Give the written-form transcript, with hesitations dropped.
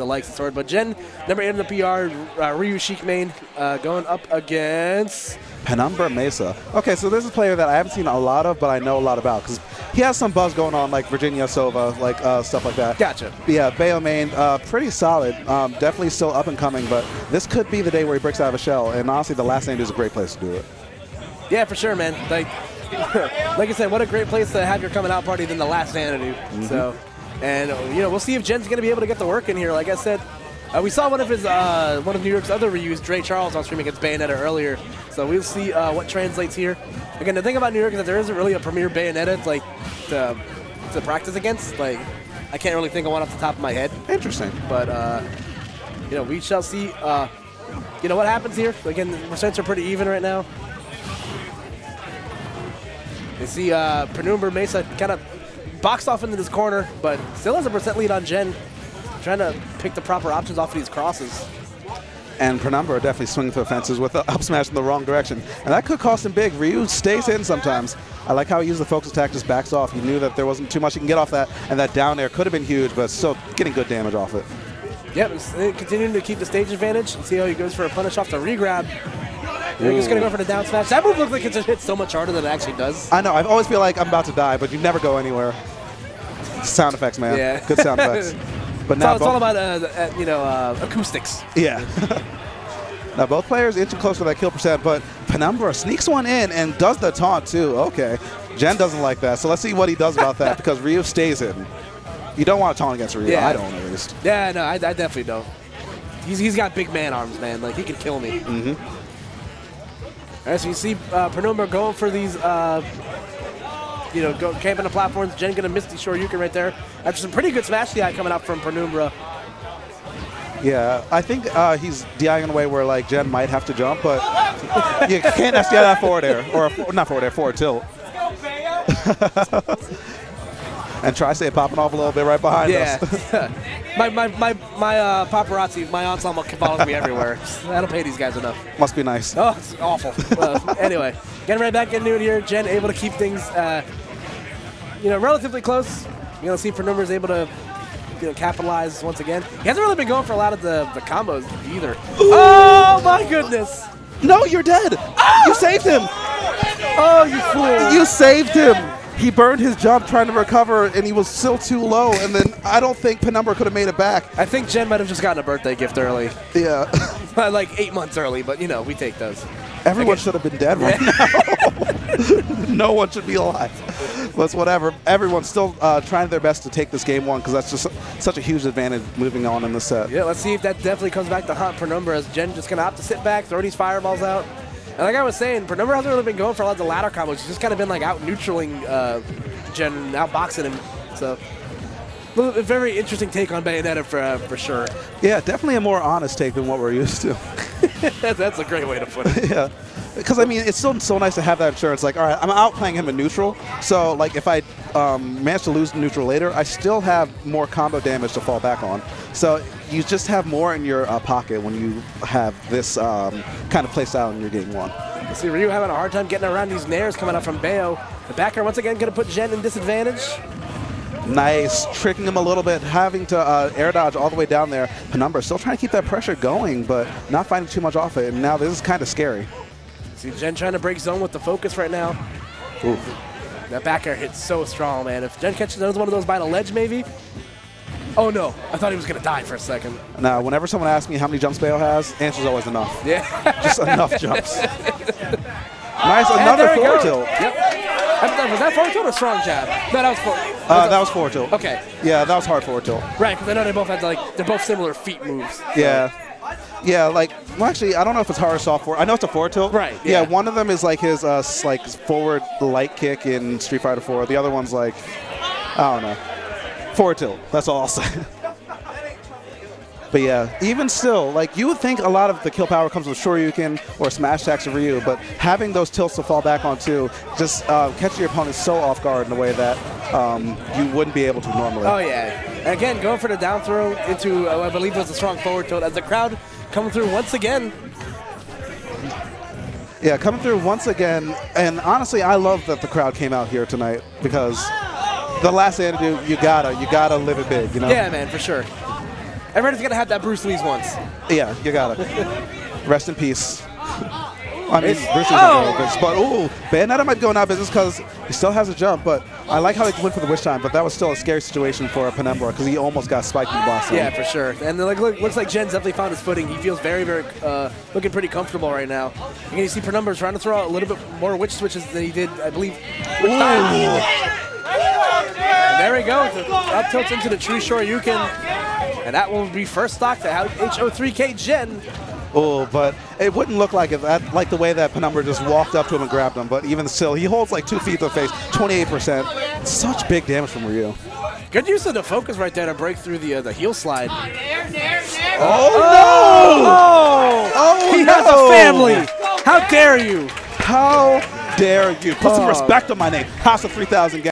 the likes and sort. But Gen, number 8 in the PR, Ryu Sheik main, going up against Penumbra Mesa. Okay, so this is a player that I haven't seen a lot of, but I know a lot about, because he has some buzz going on, like Virginia Sova, like stuff like that. Gotcha. Yeah, Bayo main, pretty solid. Definitely still up and coming, but this could be the day where he breaks out of a shell. And honestly, the last name is a great place to do it. Yeah, for sure, man. Like I said, what a great place to have your coming out party than the Last Sanity. Mm-hmm. So, and you know, we'll see if Gen's gonna be able to get the work in here. Like I said, we saw one of his one of New York's other Ryus, Dre Charles, on stream against Bayonetta earlier. So we'll see what translates here. Again, the thing about New York is that there isn't really a premier Bayonetta like to practice against. Like, I can't really think of one off the top of my head. Interesting, but you know, we shall see. You know what happens here. Again, the percents are pretty even right now. You see Penumbra Mesa kind of boxed off into this corner, but still has a percent lead on Gen. Trying to pick the proper options off of these crosses. And Penumbra are definitely swinging for the fences with the up smash in the wrong direction. And that could cost him big. Ryu stays in sometimes. I like how he used the focus attack, just backs off. He knew that there wasn't too much he can get off that, and that down air could have been huge, but still getting good damage off it. Yep, continuing to keep the stage advantage and see how he goes for a punish off the re-grab. You're just going to go for the down smash. That move looks like it's just hit so much harder than it actually does. I know. I always feel like I'm about to die, but you never go anywhere. Sound effects, man. Yeah. Good sound effects. But now it's all about, you know, acoustics. Yeah. Now both players inching closer to that kill percent, but Penumbra sneaks one in and does the taunt, too. Okay. Gen doesn't like that, so let's see what he does about that, because Ryu stays in. You don't want to taunt against Ryu. Yeah. I don't, at least. Yeah, no, I definitely don't. He's got big man arms, man. Like, he can kill me. Mm-hmm. All right, so you see Penumbra going for these, you know, camping the platforms. Gen going to miss the Shoryuken right there. After some pretty good smash DI coming out from Penumbra. Yeah, I think he's DIing in a way where, like, Gen might have to jump, but you can't SDI that forward air. Or not forward air, forward tilt. Let's go, Bayo! And Tri-State popping off a little bit right behind us. Yeah. my paparazzi, my ensemble follows me everywhere. I don't pay these guys enough. Must be nice. Oh, it's awful. Anyway, getting right back into it here. Gen able to keep things, you know, relatively close. You know, see Penumbra is able to, you know, capitalize once again. He hasn't really been going for a lot of the combos either. Ooh. Oh my goodness! No, you're dead. Oh! You saved him. Oh, you fool! You saved him. He burned his jump trying to recover, and he was still too low, and then I don't think Penumbra could have made it back. I think Gen might have just gotten a birthday gift early. Yeah. Like 8 months early, but, you know, we take those. Everyone should have been dead right now. No one should be alive. But whatever. Everyone's still trying their best to take this game one, because that's just such a huge advantage moving on in the set. Yeah, let's see if that definitely comes back to haunt Penumbra, as Gen just going to have to sit back, throw these fireballs out. And like I was saying, Penumbra hasn't really been going for a lot of the ladder combos. He's just kind of been like out-neutraling Gen, out-boxing him. So, a very interesting take on Bayonetta for sure. Yeah, definitely a more honest take than what we're used to. That's a great way to put it. Yeah, because I mean, it's still so nice to have that insurance. Like, all right, I'm outplaying him in neutral. So, like, if I manage to lose neutral later, I still have more combo damage to fall back on. So you just have more in your pocket when you have this kind of place out in your game one. You see Ryu having a hard time getting around these nairs coming out from Bayo. The backer once again going to put Gen in disadvantage. Nice, tricking him a little bit, having to air dodge all the way down there. Penumbra still trying to keep that pressure going, but not finding too much off it. And now this is kind of scary. See Gen trying to break zone with the focus right now. Ooh. That back air hits so strong, man. If Gen catches another one of those by the ledge, maybe. Oh no, I thought he was gonna die for a second. Now, whenever someone asks me how many jumps Bayo has, answer's always enough. Yeah. Just enough jumps. Nice, another forward tilt. Yep. Was that forward tilt or a strong jab? No, that was forward. That was forward tilt. Okay. Yeah, that was hard forward tilt. Right, because I know they both had like they're both similar feet moves. So. Yeah. Yeah, like well, actually, I don't know if it's hard or soft forward. I know it's a forward tilt. Right. Yeah. One of them is like his like forward light kick in Street Fighter IV. The other one's like I don't know, forward tilt. That's all I'll say. But yeah, even still, like you would think a lot of the kill power comes with Shoryuken or smash attacks of Ryu, but having those tilts to fall back onto just catches your opponent so off guard in a way that you wouldn't be able to normally. Oh yeah. Again, going for the down throw into, I believe it was a strong forward tilt as the crowd coming through once again. Yeah, coming through once again. And honestly, I love that the crowd came out here tonight because the last thing to do, you gotta live it big, you know? Yeah, man, for sure. Everybody's gotta have that Bruce Lee's once. Yeah, you gotta. Rest in peace. I mean, Bruce Lee's not going to business, but Bayonetta might go in out of business because he still has a jump, but I like how he went for the wish time, but that was still a scary situation for a Penumbra because he almost got spiked in the boss. Yeah, for sure. And then, like, looks like Gen's definitely found his footing. He feels very, very, looking pretty comfortable right now. And you see Penumbra's trying to throw out a little bit more witch switches than he did, I believe. There we go. The up tilts into the true Shoryuken. And that will be first stock to Ho3K Gen. Oh, but it wouldn't look like it, like the way that Penumbra just walked up to him and grabbed him. But even still, he holds like 2 feet to the face, 28%. Such big damage from Ryu. Good use of the focus right there to break through the heel slide. Oh, no! Oh, he has a family! How dare you! How dare you! Put some respect on my name. House of 3,000 guys.